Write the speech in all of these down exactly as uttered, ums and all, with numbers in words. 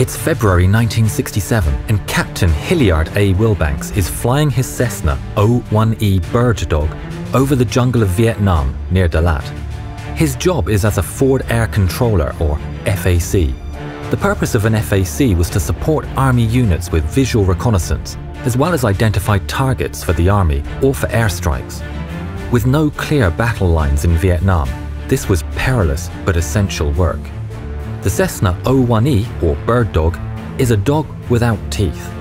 It's February nineteen sixty-seven, and Captain Hilliard A. Wilbanks is flying his Cessna O one E Bird Dog over the jungle of Vietnam near Da Lat. His job is as a Ford Air Controller, or F A C. The purpose of an F A C was to support Army units with visual reconnaissance, as well as identify targets for the Army or for airstrikes. With no clear battle lines in Vietnam, this was perilous but essential work. The Cessna O one E, or Bird Dog, is a dog without teeth.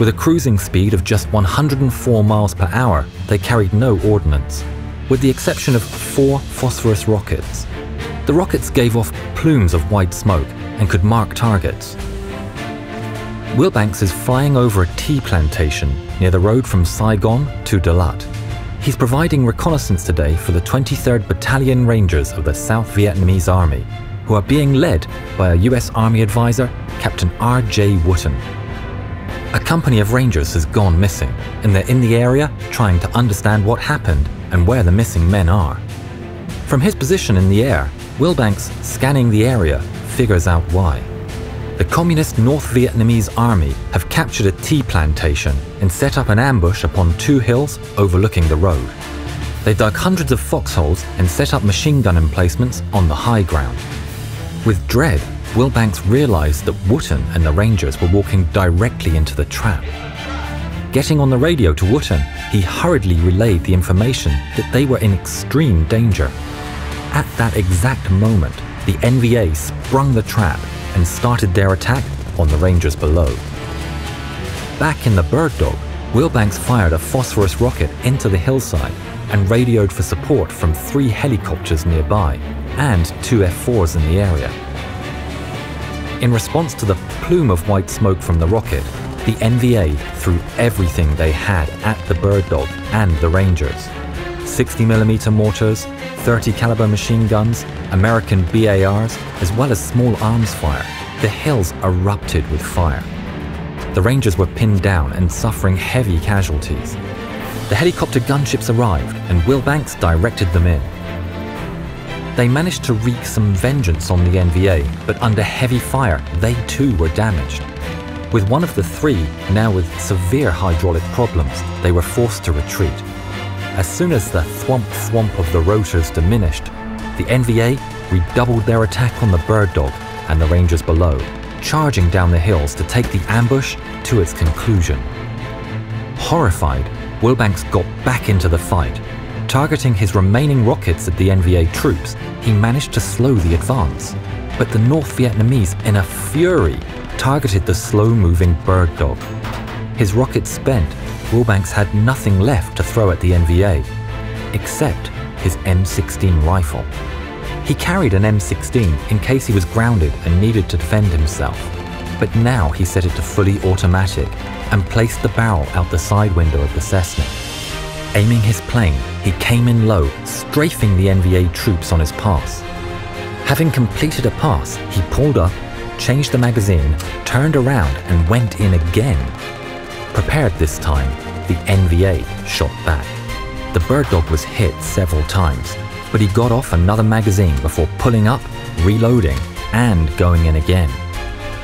With a cruising speed of just one hundred four miles per hour, they carried no ordnance, with the exception of four phosphorus rockets. The rockets gave off plumes of white smoke and could mark targets. Wilbanks is flying over a tea plantation near the road from Saigon to Da Lat. He's providing reconnaissance today for the twenty-third Battalion Rangers of the South Vietnamese Army, who are being led by a U S Army advisor, Captain R J Wooten. A company of Rangers has gone missing, and they're in the area trying to understand what happened and where the missing men are. From his position in the air, Wilbanks, scanning the area, figures out why. The Communist North Vietnamese Army have captured a tea plantation and set up an ambush upon two hills overlooking the road. They dug hundreds of foxholes and set up machine gun emplacements on the high ground. With dread, Wilbanks realized that Wooten and the Rangers were walking directly into the trap. Getting on the radio to Wooten, he hurriedly relayed the information that they were in extreme danger. At that exact moment, the N V A sprung the trap and started their attack on the Rangers below. Back in the Bird Dog, Wilbanks fired a phosphorus rocket into the hillside and radioed for support from three helicopters nearby and two F fours in the area. In response to the plume of white smoke from the rocket, the N V A threw everything they had at the Bird Dog and the Rangers. sixty millimeter mortars, thirty caliber machine guns, American B A Rs, as well as small arms fire. The hills erupted with fire. The Rangers were pinned down and suffering heavy casualties. The helicopter gunships arrived and Wilbanks directed them in. They managed to wreak some vengeance on the N V A, but under heavy fire, they too were damaged. With one of the three, now with severe hydraulic problems, they were forced to retreat. As soon as the thwomp-thwomp of the rotors diminished, the N V A redoubled their attack on the Bird Dog and the Rangers below, charging down the hills to take the ambush to its conclusion. Horrified, Wilbanks got back into the fight. Targeting his remaining rockets at the N V A troops, he managed to slow the advance. But the North Vietnamese, in a fury, targeted the slow-moving Bird Dog. His rockets spent, Wilbanks had nothing left to throw at the N V A, except his M sixteen rifle. He carried an M sixteen in case he was grounded and needed to defend himself, but now he set it to fully automatic and placed the barrel out the side window of the Cessna. Aiming his plane, he came in low, strafing the N V A troops on his pass. Having completed a pass, he pulled up, changed the magazine, turned around and went in again. Prepared this time, the N V A shot back. The Bird Dog was hit several times, but he got off another magazine before pulling up, reloading, and going in again.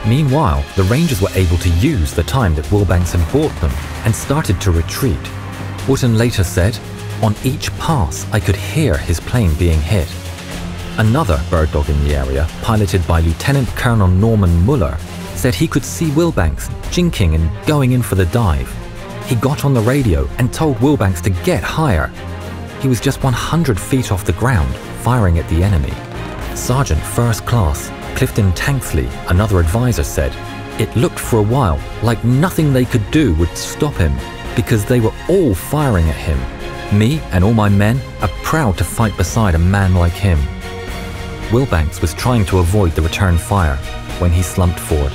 Meanwhile, the Rangers were able to use the time that Wilbanks had bought them and started to retreat. Wooten later said, "On each pass, I could hear his plane being hit." Another Bird Dog in the area, piloted by Lieutenant Colonel Norman Muller, said he could see Wilbanks jinking and going in for the dive. He got on the radio and told Wilbanks to get higher. He was just one hundred feet off the ground, firing at the enemy. Sergeant First Class Clifton Tanksley, another advisor, said, "It looked for a while like nothing they could do would stop him, because they were all firing at him. Me and all my men are proud to fight beside a man like him." Wilbanks was trying to avoid the return fire when he slumped forward.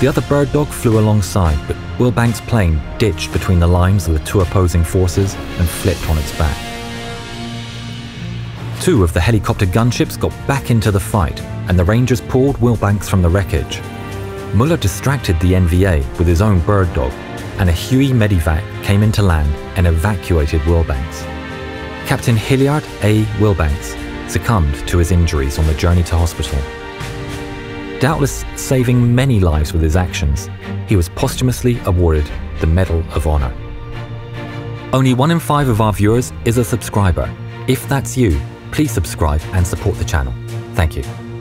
The other Bird Dog flew alongside, but Wilbanks' plane ditched between the lines of the two opposing forces and flipped on its back. Two of the helicopter gunships got back into the fight, and the Rangers pulled Wilbanks from the wreckage. Muller distracted the N V A with his own Bird Dog, and a Huey medivac came into land and evacuated Wilbanks. Captain Hilliard A. Wilbanks succumbed to his injuries on the journey to hospital. doubtless saving many lives with his actions, he was posthumously awarded the Medal of Honor. Only one in five of our viewers is a subscriber. If that's you, please subscribe and support the channel. Thank you.